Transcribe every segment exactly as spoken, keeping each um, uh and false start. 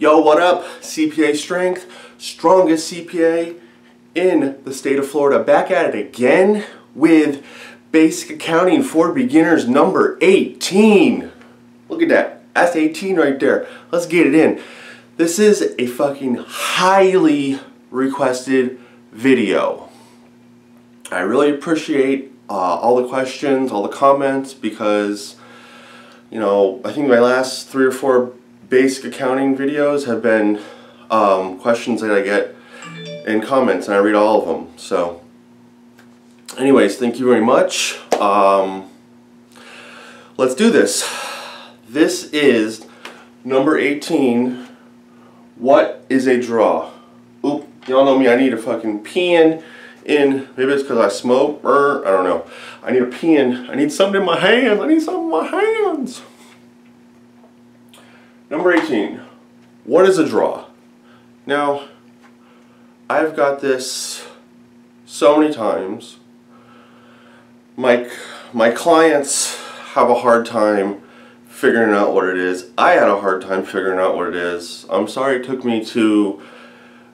Yo, what up? C P A Strength, strongest C P A in the state of Florida. Back at it again with Basic Accounting for Beginners number eighteen. Look at that. That's eighteen right there. Let's get it in. This is a fucking highly requested video. I really appreciate uh, all the questions, all the comments, because, you know, I think my last three or four basic accounting videos have been um, questions that I get in comments, and I read all of them. So anyways, thank you very much. Um, let's do this. This is number eighteen. What is a draw? Oop, y'all know me, I need a fucking pen in. Maybe it's because I smoke, or I don't know. I need a pen. I need something in my hands. I need something in my hands. Number eighteen, what is a draw? Now, I've got this so many times. My, my clients have a hard time figuring out what it is. I had a hard time figuring out what it is. I'm sorry it took me to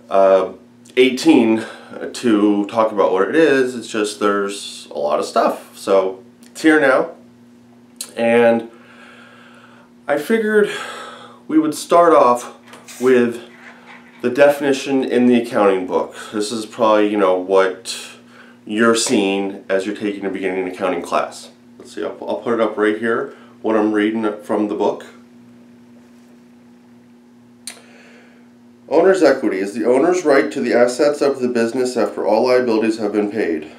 uh, eighteen to talk about what it is. It's just there's a lot of stuff. So it's here now. And I figured we would start off with the definition in the accounting book. This is probably, you know, what you're seeing as you're taking a beginning accounting class. Let's see, I'll, I'll put it up right here, what I'm reading from the book. Owner's equity is the owner's right to the assets of the business after all liabilities have been paid.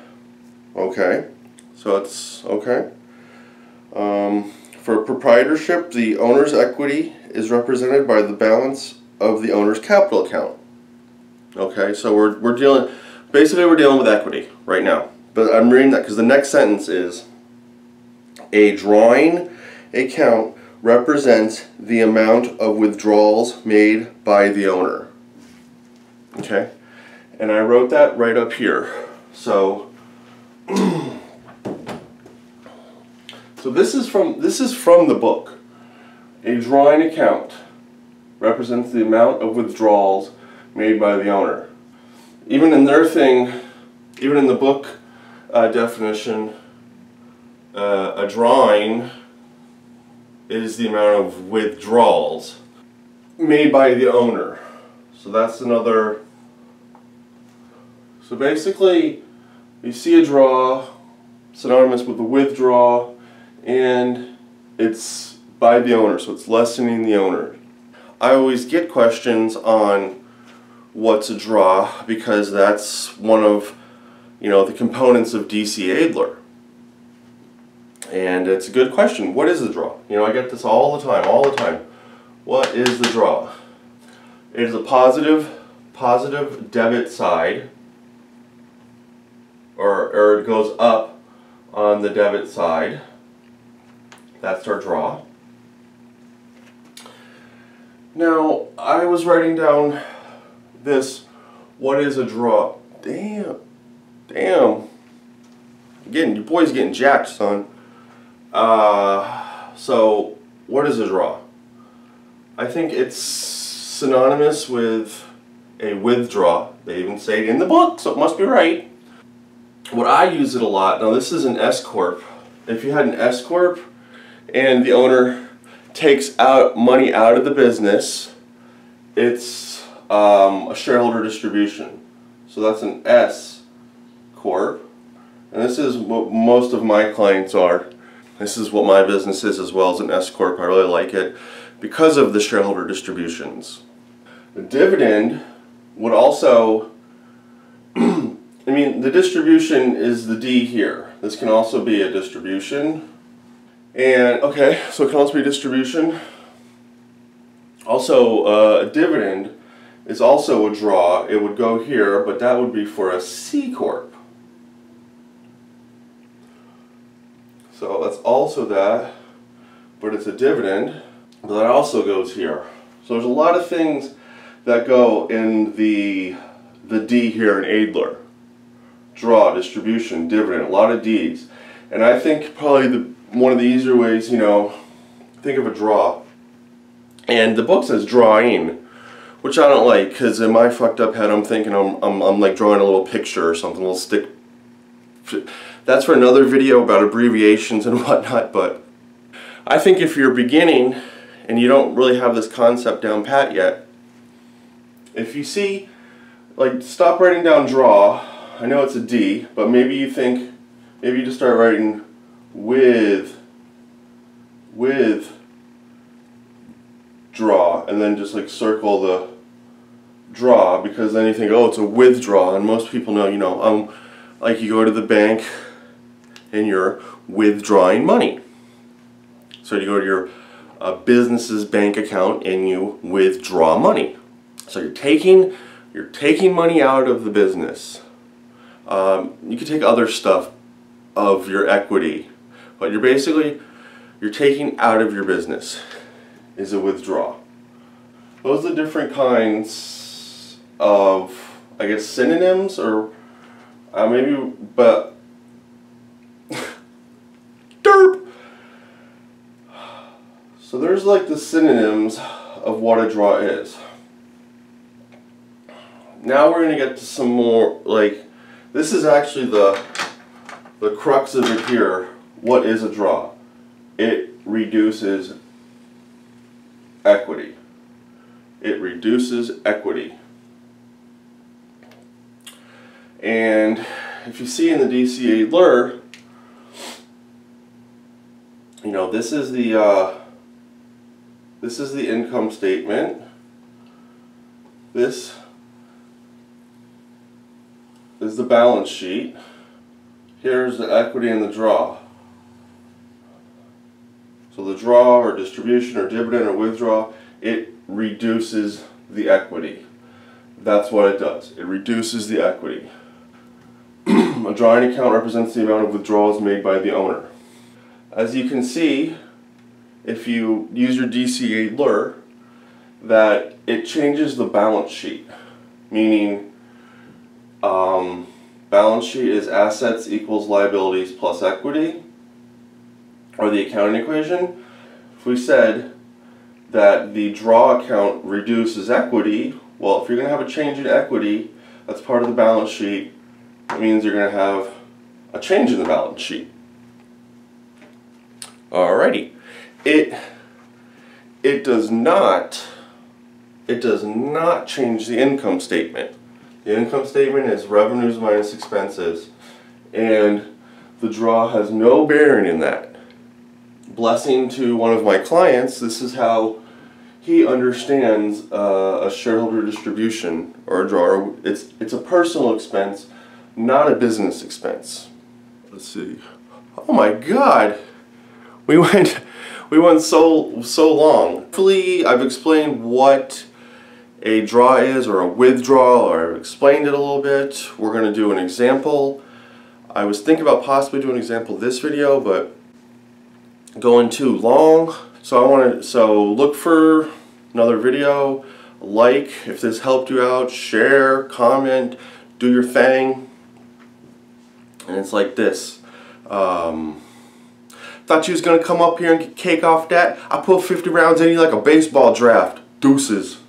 Okay, so it's okay. Um, for proprietorship, the owner's equity is represented by the balance of the owner's capital account. Okay, so we're, we're dealing, basically we're dealing with equity right now. But I'm reading that because the next sentence is, a drawing account represents the amount of withdrawals made by the owner. Okay, and I wrote that right up here. So, so this is from, this is from the book. A drawing account represents the amount of withdrawals made by the owner. Even in their thing, even in the book uh, definition, uh, a drawing is the amount of withdrawals made by the owner. So that's another. So basically, you see a draw synonymous with a withdraw, and it's by the owner, so it's lessening the owner. I always get questions on what's a draw, because that's one of, you know, the components of D C Adler. And it's a good question. What is a draw? You know, I get this all the time, all the time. What is the draw? It is a positive, positive debit side, or, or it goes up on the debit side. That's our draw. Now, I was writing down this, what is a draw? Damn. Damn. Again, your boy's getting jacked, son. Uh, so, what is a draw? I think it's synonymous with a withdraw. They even say it in the book, so it must be right. What I use it a lot, now this is an S corp. If you had an S corp and the owner takes out money out of the business, it's um, a shareholder distribution. So that's an S corp. And this is what most of my clients are. This is what my business is as well, as an S corp. I really like it because of the shareholder distributions. The dividend would also, I mean, the distribution is the D here. This can also be a distribution. And, okay, so it can also be distribution. Also, uh, a dividend is also a draw. It would go here, but that would be for a C corp. So that's also that, but it's a dividend, but that also goes here. So there's a lot of things that go in the, the D here in Adler. Draw, distribution, dividend, a lot of D's. And I think probably the one of the easier ways, you know, think of a draw. And the book says drawing. which I don't like, because in my fucked up head I'm thinking I'm, I'm, I'm like drawing a little picture or something, a little stick. That's for another video about abbreviations and whatnot, but I think if you're beginning and you don't really have this concept down pat yet, if you see, like, stop writing down draw. I know it's a D, but maybe you think, maybe you just start writing with, with draw, and then just like circle the draw, because then you think, oh, it's a withdraw, and most people know, you know, um, like you go to the bank and you're withdrawing money. So you go to your uh, business's bank account and you withdraw money. So you're taking, you're taking money out of the business. Um, you could take other stuff of your equity, but you're basically, you're taking out of your business is a withdrawal. Those are the different kinds of, I guess, synonyms, or uh, maybe, but derp. So there's like the synonyms of what a draw is. Now we're going to get to some more, like, this is actually the the crux of it here. What is a draw? It reduces equity. It reduces equity. And if you see in the D C A L R, you know, this is the uh, this is the income statement. This is the balance sheet. Here's the equity and the draw. So the draw or distribution or dividend or withdrawal, it reduces the equity. That's what it does. It reduces the equity. A drawing account represents the amount of withdrawals made by the owner. As you can see, if you use your D C A L R, that it changes the balance sheet, meaning Um, balance sheet is assets equals liabilities plus equity, or the accounting equation. If we said that the draw account reduces equity, well, if you're going to have a change in equity, that's part of the balance sheet. It means you're going to have a change in the balance sheet. Alrighty. It, it does not, it does not change the income statement. The income statement is revenues minus expenses, and the draw has no bearing in that. Blessing to one of my clients, this is how he understands uh, a shareholder distribution or a draw. It's, it's a personal expense, not a business expense. Let's see. Oh my God! We went, we went so, so long. Hopefully I've explained what a draw is, or a withdrawal, or I've explained it a little bit. We're going to do an example. I was thinking about possibly doing an example this video, but going too long. So I want to, so look for another video. Like if this helped you out, share, comment, do your thing. And it's like this. Um, thought you was going to come up here and cake off that. I put fifty rounds in you like a baseball draft. Deuces.